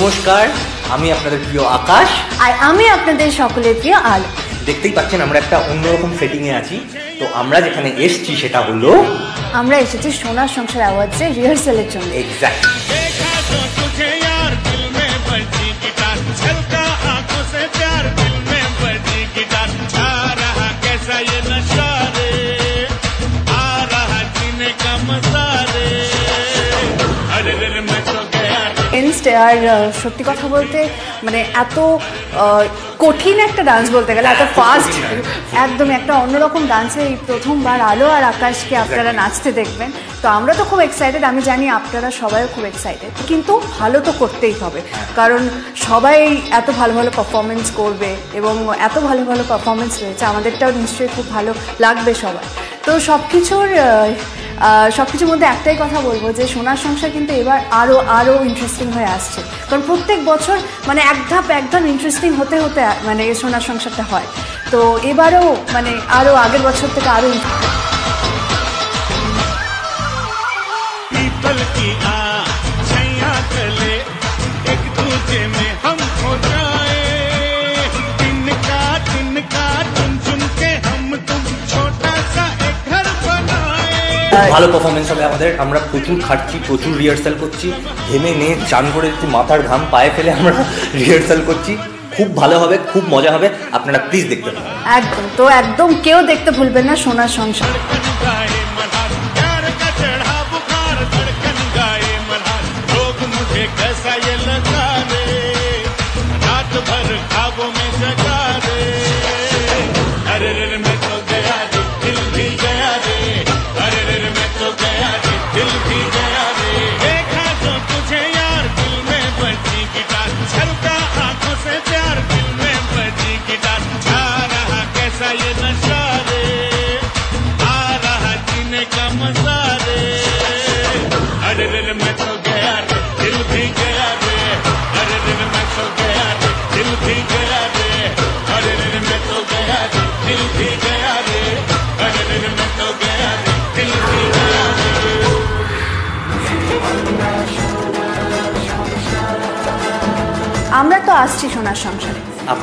नमस्कार आमी आपनादेर प्रिय आकाश और आमी आपनादेर सकलेर प्रिय आलो। देखते ही पाच्छेन आमरा एकटा अन्यरकम सेटिंगे आछि। तो आमरा जेखाने एसेछि सेटा हलो आमरा एसेछि सोनार संसार आवाजे रिहार्सालेर जन्य। एक्ज्याक्टलि देखा तो तुझे यार दिल में बजी गिटार चलता आंखों से प्यार दिल में बजी गिटार आ रहा कैसा ये नशा रे आ रहा जीने का मजा रे अरे रे मैं तो सत्यि कथा बोलते माने एत कठिन एक डांस बोलते गेले एत फास्ट एकदम एक अन्यरकम डांसे प्रथमबार आलो और आकाश के आपनारा नाचते देखें। तो आमरा तो खूब एक्साइटेड आमी जानी आपनारा सबाई खूब एक्साइटेड किन्तु भालो तो करतेई होबे कारण सबाई एत भालो भालो परफरमेंस करबे एबं एत भालो भालो परफरमेंस रयेछे आमादेरटाओ निश्चयई खूब भालो लागबे सबाई। तो सबकिछुर सबकिछुर मध्य एकटाई कथा बोलबो जे सोनार संसार किन्तु एबार आरो आरो इंटरेस्टिंग हये आसछे कारण प्रत्येक बछर माने एक धाप इंटरेस्टिंग होते होते माने सोनार संसारटा हय। तो एबारो माने आरो आगेर बछर थेके आरो ভালো পারফরম্যান্স হবে আমাদের। আমরা প্রচুর খাটছি প্রচুর রিহার্সাল করছি ঘেমে নিয়ে চান করে মাথার ঘাম পায়ে ফেলে আমরা রিহার্সাল করছি। খুব ভালো হবে খুব মজা হবে আপনারা প্লিজ দেখতে থাকুন একদম। তো একদম কেউ দেখতে ভুলবেন না সোনার সংসার। আমরা তো আসছি সোনার সংসারে।